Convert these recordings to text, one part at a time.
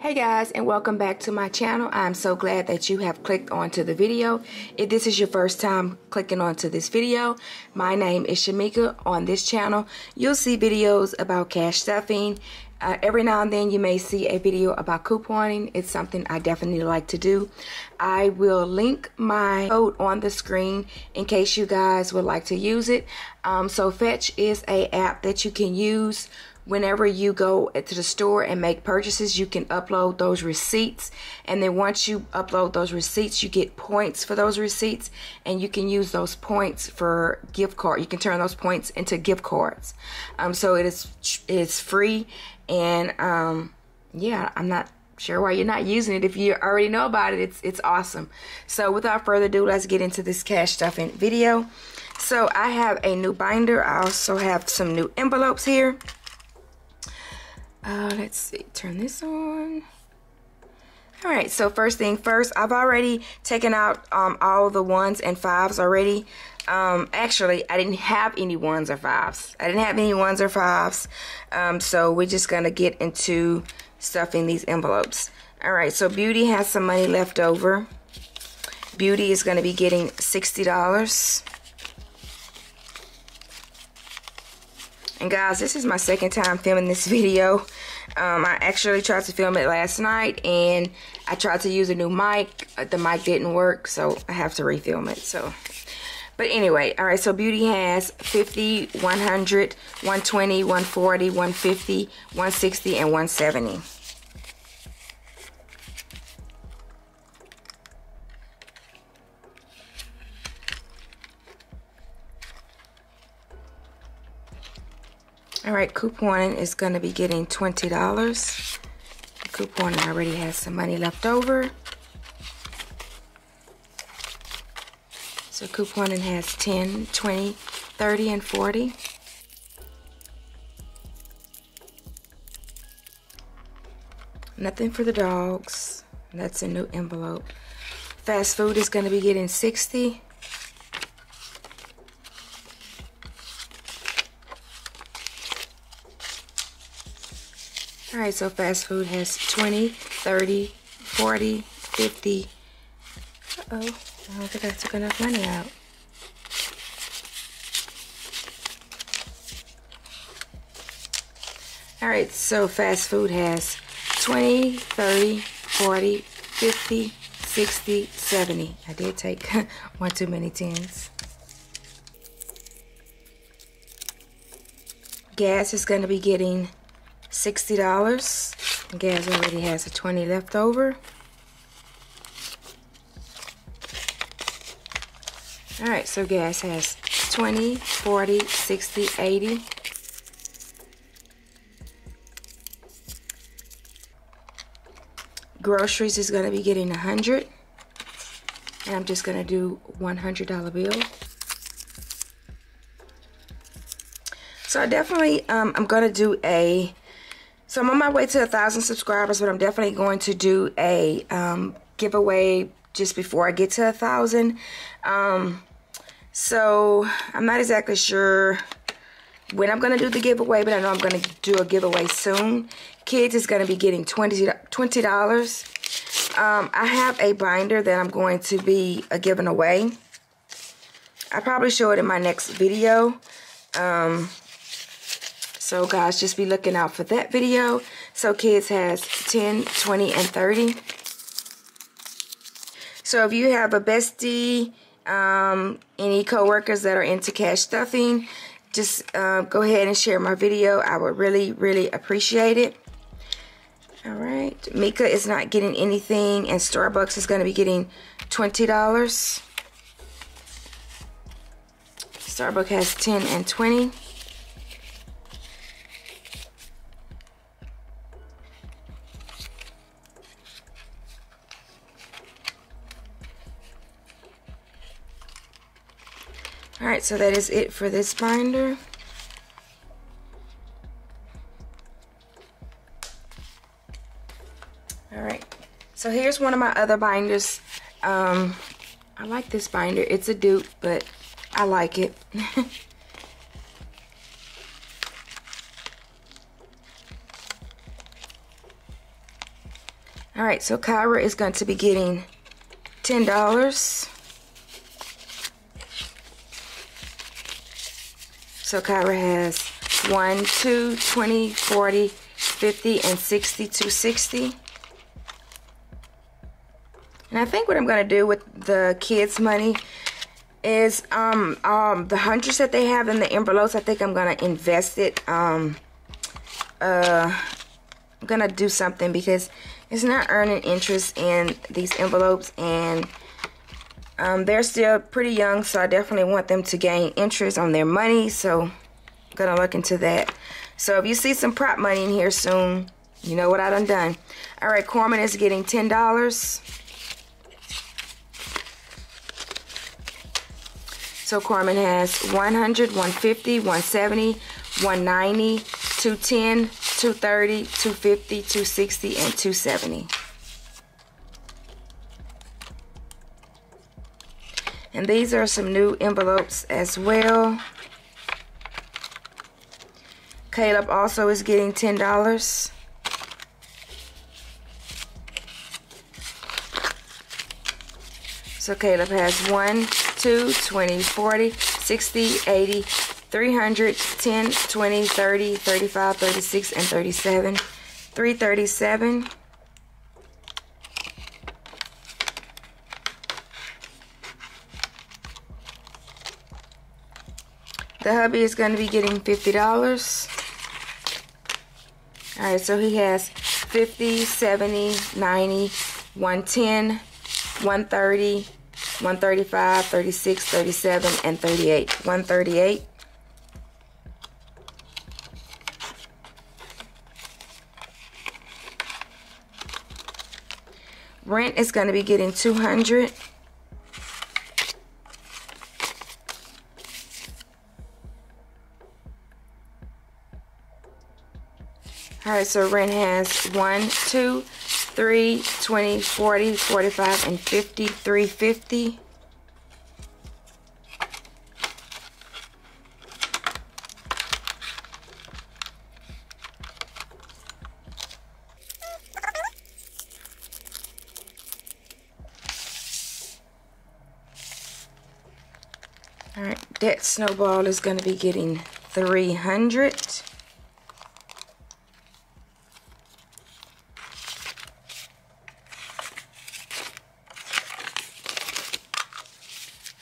Hey guys, and welcome back to my channel. I'm so glad that you have clicked onto the video. If this is your first time clicking onto this video, my name is Shamika. On this channel, you'll see videos about cash stuffing. Every now and then you may see a video about couponing. It's something I definitely like to do. I will link my code on the screen in case you guys would like to use it. So Fetch is an app that you can use whenever you go to the store and make purchases. You can upload those receipts, and then once you upload those receipts, you get points for those receipts, and you can use those points for gift card. You can turn those points into gift cards. So it is free, and yeah, I'm not sure why you're not using it. If you already know about it, it's awesome. So without further ado, let's get into this cash stuffing video. So I have a new binder. I also have some new envelopes here. Let's see, turn this on. All right, so first thing first, I've already taken out all the 1s and 5s already. Actually, I didn't have any 1s or 5s. So we're just gonna get into stuffing these envelopes. All right, so Beauty has some money left over. Beauty is gonna be getting $60. And guys, this is my second time filming this video. I actually tried to film it last night, and I tried to use a new mic. The mic didn't work, so I have to refilm it. So, but anyway, all right, so Beauty has 50, 100, 120, 140, 150, 160, and 170. All right, couponing is going to be getting $20. Couponing already has some money left over. So couponing has 10, 20, 30, and 40. Nothing for the dogs. That's a new envelope. Fast food is going to be getting 60. All right, so fast food has 20, 30, 40, 50. Uh-oh, I don't think I took enough money out. All right, so fast food has 20, 30, 40, 50, 60, 70. I did take one too many 10s. Gas is going to be getting $60. Gas already has a 20 left over. All right, so gas has 20, 40, 60, 80. Groceries is going to be getting 100. And I'm just going to do $100 bill. So I definitely, I'm going to do a... So I'm on my way to 1,000 subscribers, but I'm definitely going to do a giveaway just before I get to 1,000. So I'm not exactly sure when I'm going to do the giveaway, but I know I'm going to do a giveaway soon. Kids is going to be getting $20. I have a binder that I'm going to be giving away. I'll probably show it in my next video. So guys, just be looking out for that video. So kids has 10, 20, and 30. So if you have a bestie, any coworkers that are into cash stuffing, just go ahead and share my video. I would really, really appreciate it. All right, Mika is not getting anything, and Starbucks is gonna be getting $20. Starbucks has 10 and 20. All right, so that is it for this binder. All right, so here's one of my other binders. I like this binder. It's a dupe, but I like it. All right, so Kyra is going to be getting $10. So Kyra has 1, 2, 20, 40, 50, and 60, 260. And I think what I'm going to do with the kids' money is the hundreds that they have in the envelopes, I think I'm going to invest it. I'm going to do something because it's not earning interest in these envelopes, and they're still pretty young, so I definitely want them to gain interest on their money, so I'm going to look into that. So if you see some prop money in here soon, you know what I done done. All right, Corman is getting $10. So Carmen has 100, 150, 170, 190, 210, 230, 250, 260, and 270. And these are some new envelopes as well. Caleb also is getting $10. So Caleb has 1, 2, 20, 40, 60, 80, 300, 10, 20, 30, 35, 36, and 37. 337. The hubby is going to be getting $50. All right, so he has 50, 70, 90, 110, 130. 135, 36, 37, and 38. 138. Brent is going to be getting 200. All right, so Brent has 1, 2, 3, 20, 40, 45, and 50, 350. All right, that snowball is going to be getting 300.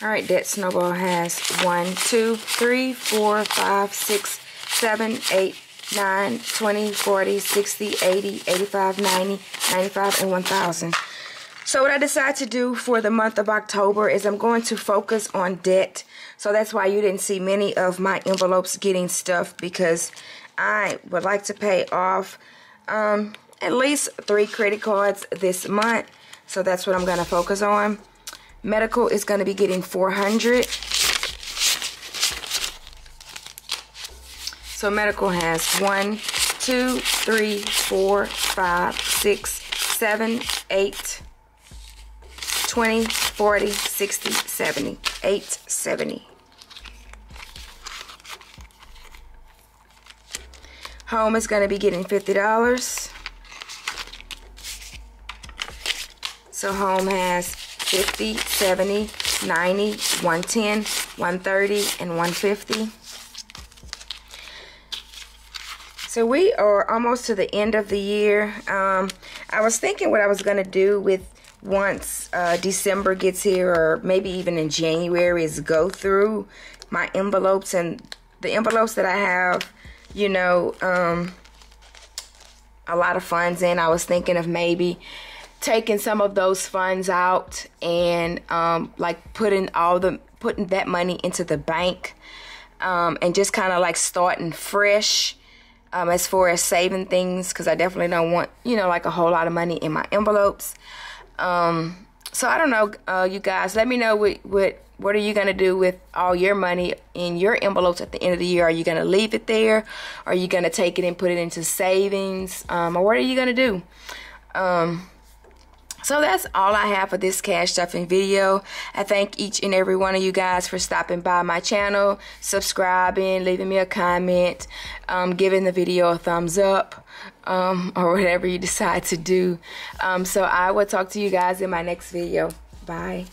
All right, that snowball has 1, 2, 3, 4, 5, 6, 7, 8, 9, 20, 40, 60, 80, 85, 90, 95, and 1,000. So what I decided to do for the month of October is I'm going to focus on debt. So that's why you didn't see many of my envelopes getting stuffed, because I would like to pay off at least 3 credit cards this month. So that's what I'm going to focus on. Medical is going to be getting 400. So medical has 1, 2, 3, 4, 5, 6, 7, 8, 20, 40, 60, 70, 870. Home is going to be getting $50. So home has 50, 70, 90, 110, 130, and 150. So we are almost to the end of the year. I was thinking what I was going to do with once December gets here, or maybe even in January, is go through my envelopes and the envelopes that I have, you know, a lot of funds in. I was thinking of maybe taking some of those funds out and like putting that money into the bank, and just kind of like starting fresh as far as saving things, because I definitely don't want, you know, like a whole lot of money in my envelopes. So I don't know, you guys, let me know what are you going to do with all your money in your envelopes at the end of the year? Are you going to leave it there? Are you going to take it and put it into savings? Or what are you going to do? So that's all I have for this cash stuffing video. I thank each and every one of you guys for stopping by my channel, subscribing, leaving me a comment. giving the video a thumbs up, or whatever you decide to do. So I will talk to you guys in my next video. Bye.